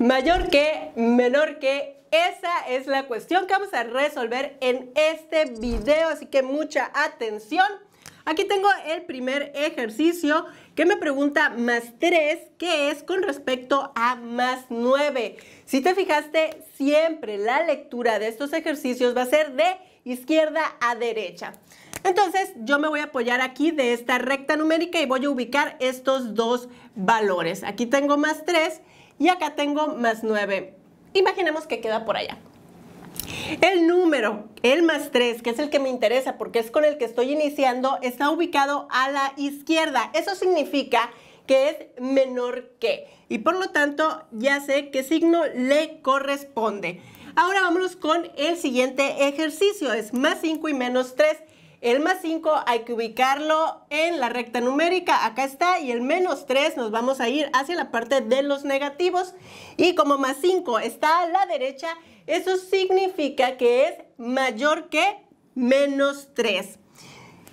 Mayor que, menor que, esa es la cuestión que vamos a resolver en este video, así que mucha atención. Aquí tengo el primer ejercicio que me pregunta más 3, que es con respecto a más 9. Si te fijaste, siempre la lectura de estos ejercicios va a ser de izquierda a derecha. Entonces, yo me voy a apoyar aquí de esta recta numérica y voy a ubicar estos dos valores. Aquí tengo más 3 y acá tengo más 9. Imaginemos que queda por allá. El número, el más 3, que es el que me interesa porque es con el que estoy iniciando, está ubicado a la izquierda. Eso significa que es menor que. Y por lo tanto, ya sé qué signo le corresponde. Ahora vámonos con el siguiente ejercicio. Es más 5 y menos 3. El más 5 hay que ubicarlo en la recta numérica, acá está, y el menos 3 nos vamos a ir hacia la parte de los negativos. Y como más 5 está a la derecha, eso significa que es mayor que menos 3.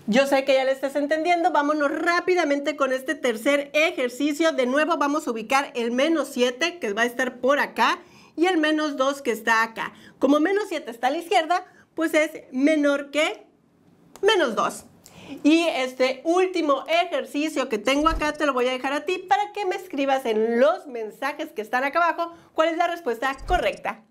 Yo sé que ya lo estás entendiendo, vámonos rápidamente con este tercer ejercicio. De nuevo vamos a ubicar el menos 7, que va a estar por acá, y el menos 2, que está acá. Como menos 7 está a la izquierda, pues es menor que menos 2. Y este último ejercicio que tengo acá te lo voy a dejar a ti para que me escribas en los mensajes que están acá abajo cuál es la respuesta correcta.